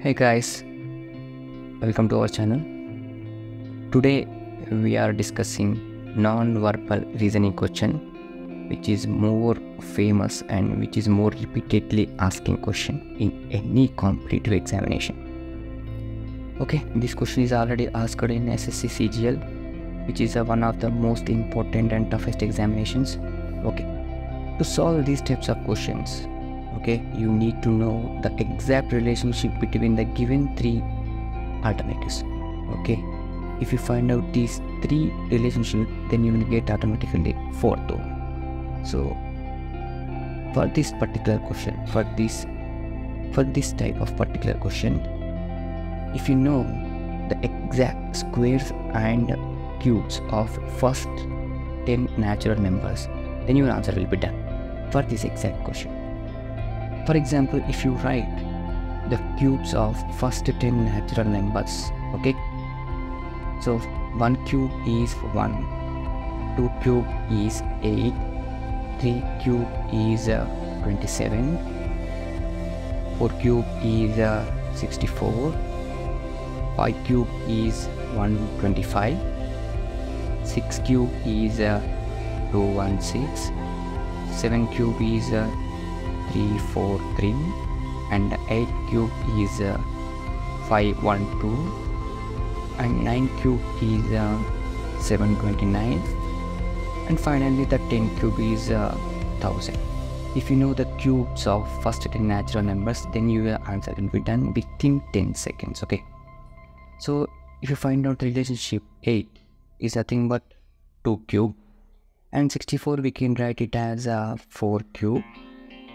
Hey guys, welcome to our channel. Today we are discussing non-verbal reasoning question, which is more famous and which is more repeatedly asking question in any competitive examination. Okay, this question is already asked in SSC CGL, which is one of the most important and toughest examinations. Okay, to solve these types of questions, okay, you need to know the exact relationship between the given three alternatives. Okay, if you find out these three relationships, then you will get automatically fourth one. So for this particular question, for this type of particular question, if you know the exact squares and cubes of first 10 natural numbers, then your answer will be done for this exact question. For example, if you write the cubes of first 10 natural numbers, okay, so 1 cube is 1, 2 cube is 8, 3 cube is 27, 4 cube is 64, 5 cube is 125, 6 cube is 216, 7 cube is 343, and 8 cube is 512, and 9 cube is 729, and finally the 10 cube is 1000. If you know the cubes of first 10 natural numbers, then your answer will be done within 10 seconds. Okay, so if you find out the relationship, 8 is nothing but 2 cube, and 64 we can write it as 4 cube,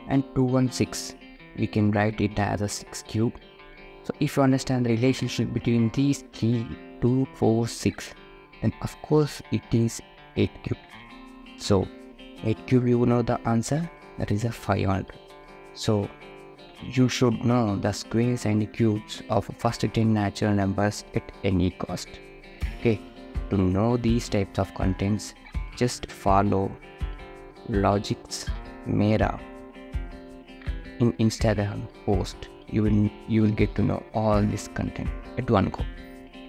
and 216 we can write it as a 6 cube. So if you understand the relationship between these 3, 2, 4, 6, then of course it is 8 cube. So 8 cube, you know the answer, that is a 500. So you should know the squares and cubes of first 10 natural numbers at any cost. Okay, to know these types of contents, just follow Logics Mera in Instagram post. You will get to know all this content at one go.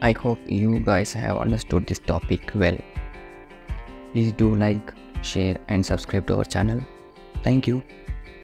I hope you guys have understood this topic well. Please do like, share and subscribe to our channel. Thank you.